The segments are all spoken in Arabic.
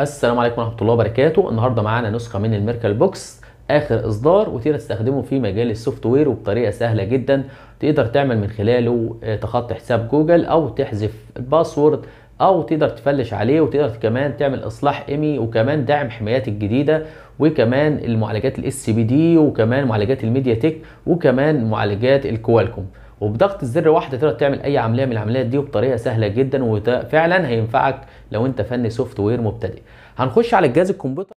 السلام عليكم ورحمه الله وبركاته. النهارده معانا نسخه من الميركل بوكس اخر اصدار، وتقدر تستخدمه في مجال السوفت وير وبطريقه سهله جدا. تقدر تعمل من خلاله تخطي حساب جوجل او تحذف الباسورد او تقدر تفلش عليه، وتقدر كمان تعمل اصلاح ايمي، وكمان دعم حمايات الجديده، وكمان المعالجات الاس بي دي، وكمان معالجات الميديا تك، وكمان معالجات الكوالكوم. وبضغط الزر واحده تقدر تعمل اي عمليه من العمليات دي وبطريقه سهله جدا، وفعلا هينفعك لو انت فني سوفت وير مبتدئ. هنخش على جهاز الكمبيوتر.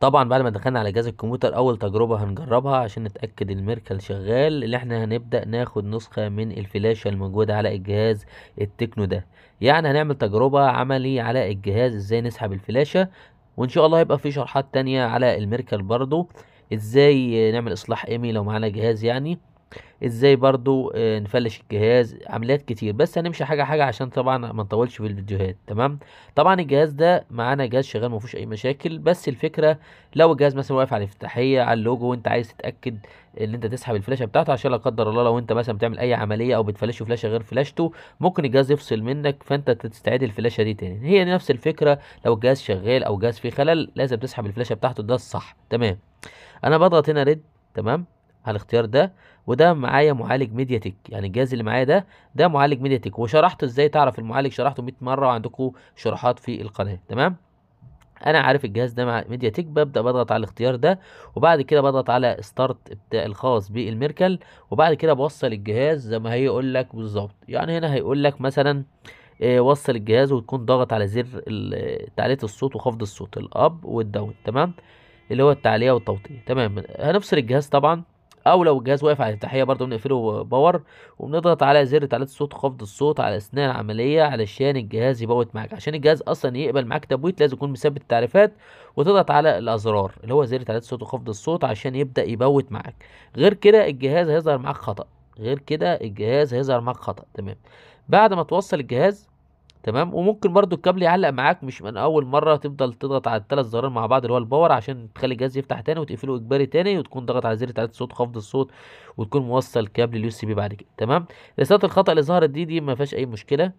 طبعا بعد ما دخلنا على جهاز الكمبيوتر اول تجربه هنجربها عشان نتاكد الميركل شغال، اللي احنا هنبدا ناخد نسخه من الفلاشه الموجوده على الجهاز التكنو ده. يعني هنعمل تجربه عملي على الجهاز ازاي نسحب الفلاشه، وان شاء الله هيبقى في شرحات تانيه على الميركل برضو، ازاي نعمل اصلاح ايمي لو معانا جهاز، يعني ازاي برضو نفلش الجهاز، عمليات كتير. بس هنمشي حاجه حاجه عشان طبعا ما نطولش في الفيديوهات. تمام، طبعا الجهاز ده معانا جهاز شغال ما فيهوش اي مشاكل، بس الفكره لو الجهاز مثلا واقف على الافتتاحيه على اللوجو وانت عايز تتاكد ان انت تسحب الفلاشه بتاعته، عشان لا قدر الله لو انت مثلا بتعمل اي عمليه او بتفلش فلاشه غير فلاشته ممكن الجهاز يفصل منك، فانت تستعيد الفلاشه دي تاني. هي نفس الفكره، لو الجهاز شغال او الجهاز فيه خلل لازم تسحب الفلاشه بتاعته، ده الصح. تمام، انا بضغط هنا ريد تمام على الاختيار ده، وده معايا معالج ميديا تك، يعني الجهاز اللي معايا ده معالج ميديا تك، وشرحته ازاي تعرف المعالج، شرحته 100 مره وعندكم شروحات في القناه. تمام، انا عارف الجهاز ده مع ميديا تك، ببدا بضغط على الاختيار ده، وبعد كده بضغط على ستارت بتاع الخاص بالميركل، وبعد كده بوصل الجهاز زي ما هيقول لك بالظبط. يعني هنا هيقول لك مثلا وصل الجهاز، وتكون ضاغط على زر تعلية الصوت وخفض الصوت الاب والداون، تمام، اللي هو التعليه والتوطيه. تمام، هنفصل الجهاز طبعا، او لو الجهاز واقف على الافتتاحيه برضه بنقفله باور، وبنضغط على زر تعليق الصوت وخفض الصوت على اثناء العمليه علشان الجهاز يبوت معاك. عشان الجهاز اصلا يقبل معاك تبويت لازم يكون مثبت التعريفات، وتضغط على الازرار اللي هو زر تعليق الصوت وخفض الصوت عشان يبدا يبوت معاك. غير كده الجهاز هيظهر معاك خطا، تمام، بعد ما توصل الجهاز. تمام، وممكن برضو الكابل يعلق معاك، مش من اول مره تفضل تضغط على الثلاث زرار مع بعض اللي هو الباور عشان تخلي الجهاز يفتح تاني وتقفله اجباري تاني، وتكون ضغط على زر تعليق الصوت خفض الصوت، وتكون موصل كابل اليو اس بي بعد كده. تمام، رساله الخطا اللي ظهرت دي ما فيهاش اي مشكله،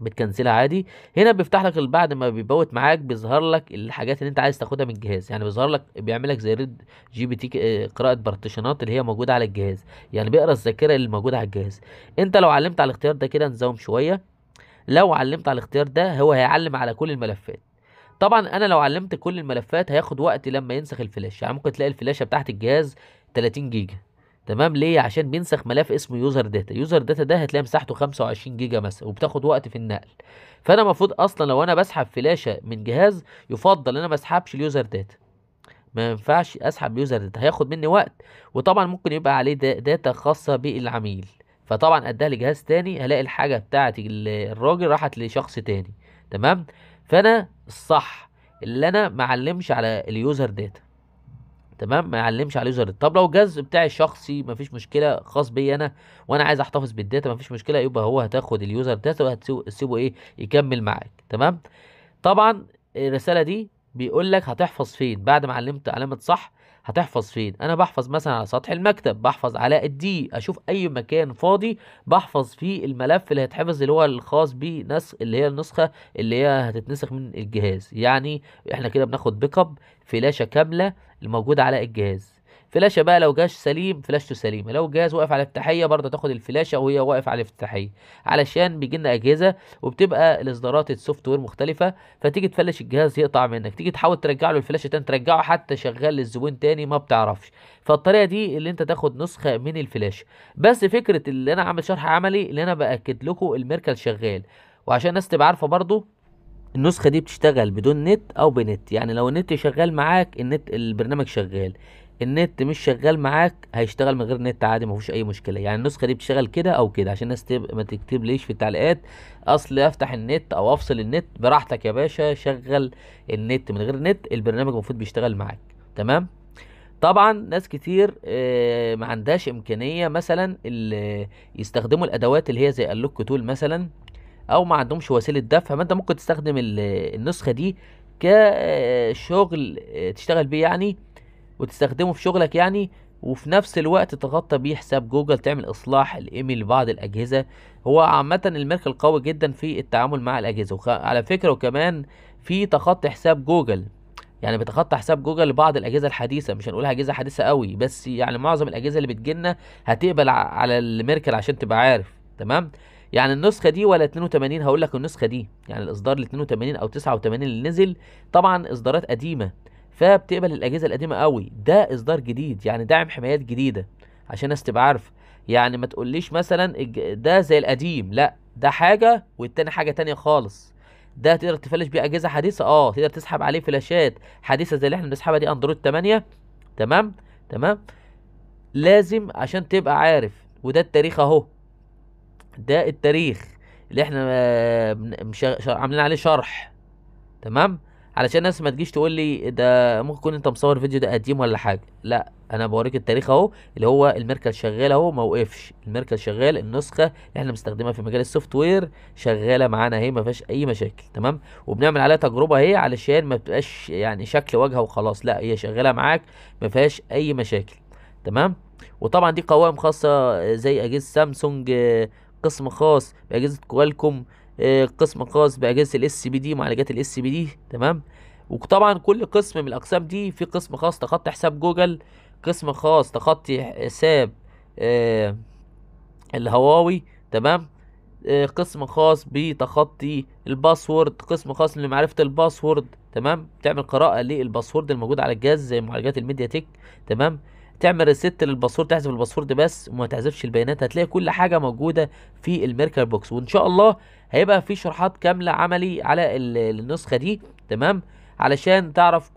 بتكنسلها عادي. هنا بيفتح لك بعد ما بيبوت معاك بيظهر لك الحاجات اللي انت عايز تاخدها من الجهاز، يعني بيظهر لك بيعمل لك زي ريد جي بي تي قراءه بارتيشنات اللي هي موجوده على الجهاز، يعني بيقرا الذاكره اللي موجوده على الجهاز. انت لو علمت على الاختيار ده كده نزوم شويه، لو علمت على الاختيار ده هو هيعلم على كل الملفات. طبعا انا لو علمت كل الملفات هياخد وقت لما ينسخ الفلاشه، يعني ممكن تلاقي الفلاشه بتاعت الجهاز 30 جيجا. تمام، ليه؟ عشان بينسخ ملف اسمه يوزر داتا، يوزر داتا ده هتلاقي مساحته 25 جيجا مثلا، وبتاخد وقت في النقل. فانا المفروض اصلا لو انا بسحب فلاشه من جهاز يفضل انا ما اسحبش اليوزر داتا، ما ينفعش اسحب يوزر داتا، هياخد مني وقت، وطبعا ممكن يبقى عليه داتا خاصه بالعميل، فطبعا اداها لجهاز تاني، هلاقي الحاجه بتاعت الراجل راحت لشخص تاني. تمام، فانا الصح اللي انا ما علمش على اليوزر داتا. تمام، ما يعلمش على اليوزر داتا. طب لو الجهاز بتاعي الشخصي مفيش مشكله، خاص بي انا وانا عايز احتفظ بالداتا مفيش مشكله، يبقى هو هتاخد اليوزر داتا وهتسيبه ايه يكمل معاك. تمام، طبعا الرساله دي بيقول لك هتحفظ فين بعد ما علمت علامه صح، هتحفظ فين. انا بحفظ مثلا على سطح المكتب، بحفظ على الدي، اشوف اي مكان فاضي بحفظ فيه الملف اللي هيتحفظ اللي هو الخاص بنسخ اللي هي النسخه اللي هي هتتنسخ من الجهاز. يعني احنا كده بناخد بيك اب فلاشه كامله الموجوده على الجهاز. فلاشه بقى لو جهاز سليم فلاشته سليمه، لو الجهاز واقف على الافتتاحيه برضه تاخد الفلاشه وهي واقف على الافتتاحيه، علشان بيجي لنا اجهزه وبتبقى الاصدارات السوفت وير مختلفه، فتيجي تفلش الجهاز يقطع منك، تيجي تحاول ترجع له الفلاشه تاني، ترجعه حتى شغال للزبون تاني ما بتعرفش. فالطريقه دي اللي انت تاخد نسخه من الفلاشه. بس فكره اللي انا عامل شرح عملي اللي انا باكد لكم الميركل شغال، وعشان الناس تبقى عارفه برضه النسخه دي بتشتغل بدون نت او بنت، يعني لو النت شغال معاك النت البرنامج شغال، النت مش شغال معاك هيشتغل من غير نت عادي مفيش اي مشكله. يعني النسخه دي بتشتغل كده او كده، عشان الناس ما تكتب ليش في التعليقات اصل افتح النت او افصل النت. براحتك يا باشا، شغل النت من غير نت، البرنامج المفروض بيشتغل معاك. تمام، طبعا ناس كتير ما عندهاش امكانيه مثلا يستخدموا الادوات اللي هي زي اللوك تول مثلا، او ما عندهمش وسيله دفع، فانت ممكن تستخدم النسخه دي كشغل تشتغل بيه يعني، وتستخدمه في شغلك يعني، وفي نفس الوقت تغطي بيه حساب جوجل، تعمل اصلاح الايميل لبعض الاجهزه. هو عامه الميركل قوي جدا في التعامل مع الاجهزه، وعلى فكره وكمان في تخطي حساب جوجل، يعني بتخطى حساب جوجل لبعض الاجهزه الحديثه، مش هنقول اجهزه حديثه قوي بس يعني معظم الاجهزه اللي بتجيلنا هتقبل على الميركل عشان تبقى عارف. تمام، يعني النسخه دي ولا 82، هقول لك النسخه دي، يعني الاصدار ال 82 او 89 اللي نزل طبعا اصدارات قديمه فبتقبل الاجهزه القديمه قوي. ده اصدار جديد يعني داعم حمايات جديده عشان الناس تبقى عارفه، يعني ما تقوليش مثلا ده زي القديم، لا ده حاجه والتاني حاجه تانيه خالص. ده تقدر تفلش بيه اجهزه حديثه، تقدر تسحب عليه فلاشات حديثه زي اللي احنا بنسحبها دي اندرويد 8. تمام، لازم عشان تبقى عارف. وده التاريخ اهو، ده التاريخ اللي احنا عاملين عليه شرح، تمام، علشان الناس ما تجيش تقول لي ده ممكن تكون انت مصور فيديو ده قديم ولا حاجه، لا انا بوريك التاريخ اهو، اللي هو الميركل شغال اهو، ما وقفش الميركل شغال، النسخه اللي احنا بنستخدمها في مجال السوفت وير شغاله معانا اهي، ما فيهاش اي مشاكل. تمام، وبنعمل عليها تجربه اهي علشان ما بتبقاش يعني شكل واجهه وخلاص، لا هي شغاله معاك ما فيهاش اي مشاكل. تمام، وطبعا دي قوائم خاصه زي اجهزه سامسونج، قسم خاص باجهزه كوالكوم، قسم خاص باجهزه الاس بي دي، معالجات الاس بي دي. تمام، وطبعا كل قسم من الاقسام دي في قسم خاص تخطي حساب جوجل، قسم خاص تخطي حساب الهواوي، تمام، قسم خاص بتخطي الباسورد، قسم خاص لمعرفه الباسورد، تمام، تعمل قراءه للباسورد الموجود على الجهاز زي معالجات الميديا تك، تمام، تعمل ريست للباسورد، تحذف الباسورد بس وما تحذفش البيانات. هتلاقي كل حاجه موجوده في الميركل بوكس، وان شاء الله هيبقى في شروحات كامله عملي على النسخه دي، تمام، علشان تعرف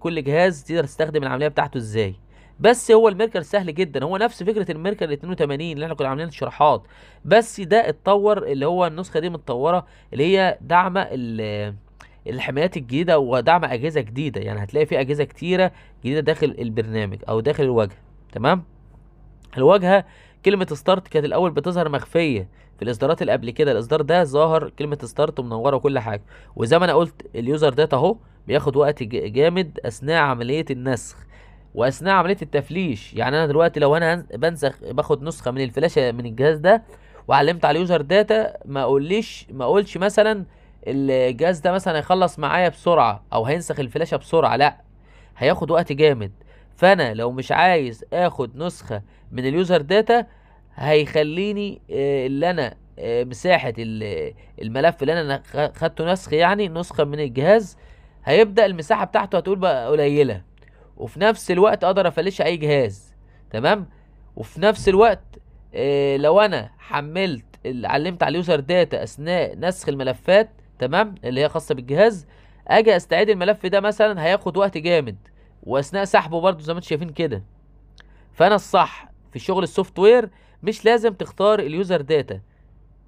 كل جهاز تقدر تستخدم العمليه بتاعته ازاي. بس هو الميركل سهل جدا، هو نفس فكره الميركل 82 اللي احنا كنا عاملين شروحات، بس ده اتطور، اللي هو النسخه دي متطوره اللي هي داعمه الحمايات الجديده ودعم اجهزه جديده، يعني هتلاقي في اجهزه كتيره جديده داخل البرنامج او داخل الواجهه. تمام، الواجهه كلمه ستارت كانت الاول بتظهر مخفيه في الاصدارات اللي قبل كده، الاصدار ده ظاهر كلمه ستارت ومنوره وكل حاجه، وزي ما انا قلت اليوزر داتا اهو بياخد وقت جامد اثناء عمليه النسخ واثناء عمليه التفليش. يعني انا دلوقتي لو انا بنسخ باخد نسخه من الفلاشه من الجهاز ده وعلمت على اليوزر داتا، ما اقولش مثلا الجهاز ده مثلا هيخلص معايا بسرعه او هينسخ الفلاشه بسرعه، لا هياخد وقت جامد. فانا لو مش عايز اخد نسخه من اليوزر داتا هيخليني اللي انا مساحه الملف اللي انا خدته نسخ، يعني نسخه من الجهاز، هيبدا المساحه بتاعته هتقول بقى قليله، وفي نفس الوقت اقدر افلش اي جهاز. تمام، وفي نفس الوقت لو انا حملت علمت على اليوزر داتا اثناء نسخ الملفات، تمام، اللي هي خاصه بالجهاز، اجي استعيد الملف ده مثلا هياخد وقت جامد، واثناء سحبه برده زي ما انتم شايفين كده. فانا الصح في شغل السوفت وير مش لازم تختار اليوزر داتا،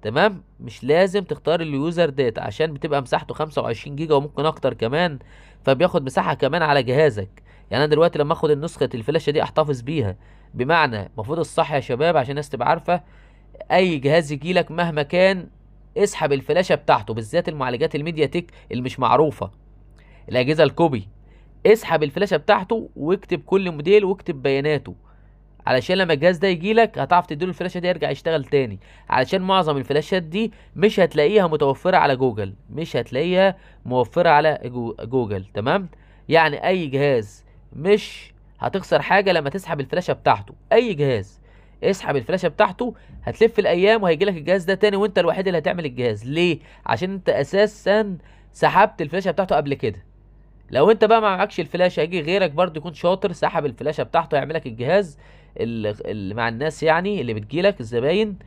تمام، مش لازم تختار اليوزر داتا عشان بتبقى مساحته 25 جيجا وممكن اكتر كمان، فبياخد مساحه كمان على جهازك. يعني انا دلوقتي لما اخد النسخه الفلاشه دي احتفظ بيها، بمعنى المفروض الصح يا شباب عشان الناس تبقى عارفه، اي جهاز يجيلك مهما كان اسحب الفلاشه بتاعته، بالذات المعالجات الميديا تك اللي مش معروفه، الاجهزه الكوبي، اسحب الفلاشه بتاعته واكتب كل موديل واكتب بياناته، علشان لما الجهاز ده يجيلك هتعرف تديله الفلاشه دي يرجع يشتغل تاني. علشان معظم الفلاشات دي مش هتلاقيها متوفره على جوجل، مش هتلاقيها موفره على جوجل. تمام، يعني اي جهاز مش هتخسر حاجه لما تسحب الفلاشه بتاعته، اي جهاز اسحب الفلاشه بتاعته هتلف الايام وهيجيلك الجهاز ده تاني وانت الوحيد اللي هتعمل الجهاز. ليه؟ عشان انت اساسا سحبت الفلاشه بتاعته قبل كده. لو انت بقى ما معكش الفلاشه هيجي غيرك برضه يكون شاطر سحب الفلاشه بتاعته، هيعملك الجهاز اللي مع الناس، يعني اللي بتجيلك الزباين،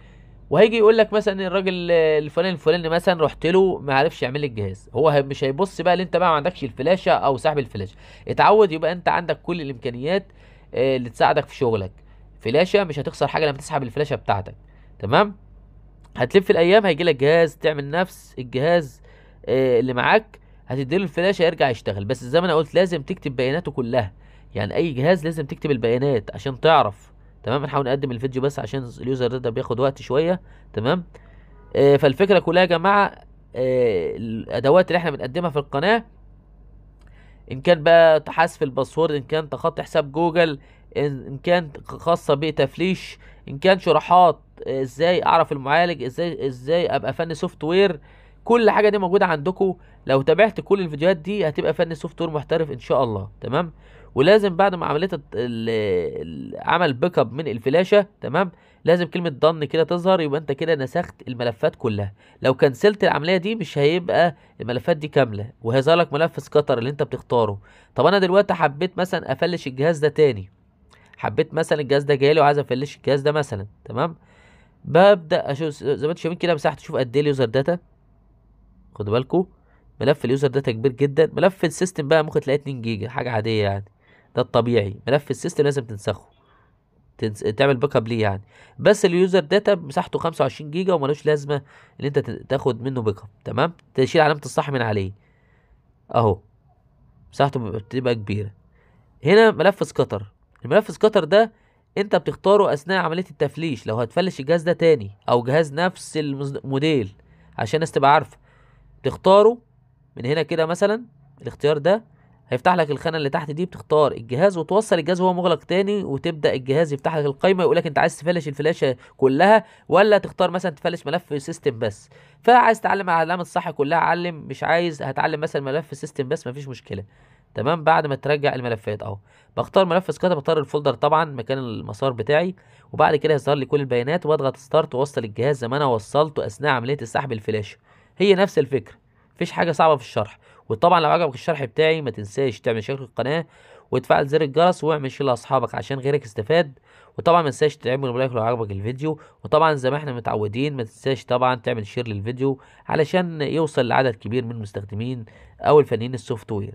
وهيجي يقول لك مثلا الراجل الفلاني الفلاني مثلا رحت له ما عرفش يعمل لك الجهاز، هو مش هيبص بقى اللي انت بقى ما عندكش الفلاشه او سحب الفلاشه. اتعود يبقى انت عندك كل الامكانيات اللي تساعدك في شغلك، فلاشه مش هتخسر حاجه لما تسحب الفلاشه بتاعتك. تمام، هتلف الايام هيجيلك جهاز تعمل نفس الجهاز اللي معاك، هتديله الفلاشه يرجع يشتغل، بس زي ما انا قلت لازم تكتب بياناته كلها، يعني اي جهاز لازم تكتب البيانات عشان تعرف. تمام، نحاول نقدم الفيديو بس عشان اليوزر ده بياخد وقت شويه. تمام، فالفكره كلها يا جماعه الادوات اللي احنا بنقدمها في القناه، ان كان بقى حذف الباسورد، ان كان تخطي حساب جوجل، ان كان خاصه بتفليش، ان كان شروحات ازاي اعرف المعالج، ازاي ابقى فني سوفت وير، كل حاجه دي موجوده عندكم. لو تابعت كل الفيديوهات دي هتبقى فني سوفت وير محترف ان شاء الله. تمام، ولازم بعد ما عملت عمل باك اب من الفلاشه، تمام، لازم كلمه ضن كده تظهر، يبقى انت كده نسخت الملفات كلها. لو كنسلت العمليه دي مش هيبقى الملفات دي كامله، وهيظهر لك ملف سكتر اللي انت بتختاره. طب انا دلوقتي حبيت مثلا افلش الجهاز ده تاني، حبيت مثلا الجهاز ده جالي وعايز افلش الجهاز ده مثلا، تمام، ببدا اشوف زي ما انتم شايفين كده مساحته، شوف قد ايه اليوزر داتا. خدوا بالكم ملف اليوزر داتا كبير جدا. ملف السيستم بقى ممكن تلاقي 2 جيجا حاجه عاديه يعني، ده الطبيعي. ملف السيستم لازم تنسخه، تعمل باك اب ليه يعني. بس اليوزر داتا مساحته 25 جيجا ومالوش لازمه ان انت تاخد منه باك اب. تمام، تشيل علامه الصح من عليه اهو، مساحته بتبقى كبيره. هنا ملف سكتر، الملف سكتر ده انت بتختاره اثناء عمليه التفليش، لو هتفلش الجهاز ده تاني او جهاز نفس الموديل عشان الناس تبقى عارفه، تختاره من هنا كده مثلا. الاختيار ده هيفتح لك الخانه اللي تحت دي، بتختار الجهاز وتوصل الجهاز وهو مغلق تاني، وتبدا الجهاز يفتح لك القايمه يقول لك انت عايز تفلش الفلاشه كلها ولا تختار مثلا تفلش ملف سيستم بس. فعايز تعلم علامه الصح كلها علم، مش عايز هتعلم مثلا ملف سيستم بس مفيش مشكله. تمام، بعد ما ترجع الملفات اهو، بختار ملف سكاتا، بختار الفولدر طبعا مكان المسار بتاعي، وبعد كده هيظهر لي كل البيانات، واضغط ستارت واوصل الجهاز زي ما انا وصلته اثناء عمليه السحب الفلاشه. هي نفس الفكره، مفيش حاجه صعبه في الشرح. وطبعا لو عجبك الشرح بتاعي ما تنساش تعمل شير للقناه وتفعل زر الجرس واعمل شير لاصحابك عشان غيرك يستفاد. وطبعا ما تنساش تعمل لايك لو عجبك الفيديو، وطبعا زي ما احنا متعودين ما تنساش طبعا تعمل شير للفيديو علشان يوصل لعدد كبير من المستخدمين او الفنيين السوفت وير.